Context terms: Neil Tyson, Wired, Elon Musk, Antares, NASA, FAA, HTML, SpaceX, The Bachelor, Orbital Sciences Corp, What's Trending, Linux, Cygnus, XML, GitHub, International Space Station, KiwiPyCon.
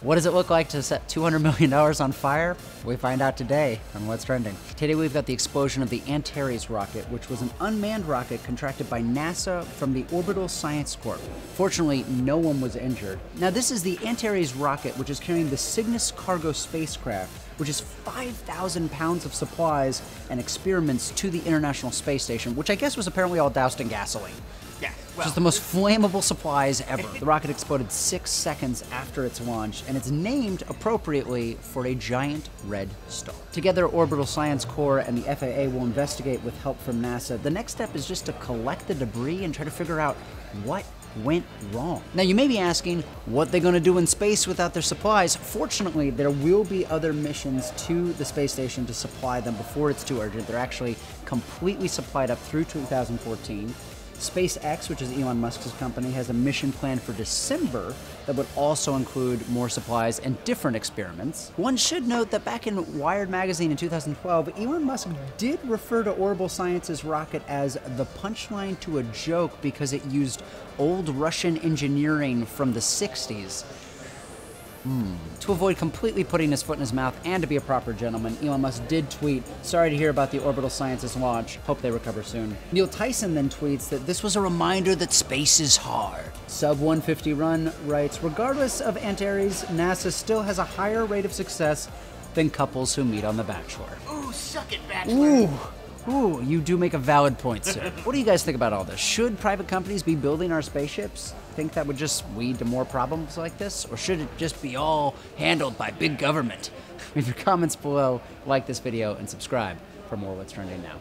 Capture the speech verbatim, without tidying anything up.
What does it look like to set two hundred million dollars on fire? We find out today on What's Trending. Today we've got the explosion of the Antares rocket, which was an unmanned rocket contracted by NASA from the Orbital Sciences Corp. Fortunately, no one was injured. Now this is the Antares rocket, which is carrying the Cygnus cargo spacecraft, which is five thousand pounds of supplies and experiments to the International Space Station, which I guess was apparently all doused in gasoline. Yeah, well, just the most flammable supplies ever. The rocket exploded six seconds after its launch, and it's named appropriately for a giant red star. Together, Orbital Science Corps and the F A A will investigate with help from NASA. The next step is just to collect the debris and try to figure out what went wrong. Now you may be asking what they're going to do in space without their supplies. Fortunately, there will be other missions to the space station to supply them before it's too urgent. They're actually completely supplied up through two thousand fourteen. SpaceX, which is Elon Musk's company, has a mission planned for December that would also include more supplies and different experiments. One should note that back in Wired magazine in two thousand twelve, Elon Musk did refer to Orbital Sciences' rocket as the punchline to a joke because it used old Russian engineering from the sixties. Mm. To avoid completely putting his foot in his mouth and to be a proper gentleman, Elon Musk did tweet, "Sorry to hear about the Orbital Sciences launch. Hope they recover soon." Neil Tyson then tweets that this was a reminder that space is hard. Sub one fifty Run writes, "Regardless of Antares, NASA still has a higher rate of success than couples who meet on The Bachelor." Ooh, suck it, Bachelor. Ooh. Ooh, you do make a valid point, sir. What do you guys think about all this? Should private companies be building our spaceships? Think that would just lead to more problems like this? Or should it just be all handled by big government? Leave your comments below, like this video, and subscribe for more What's Trending Now.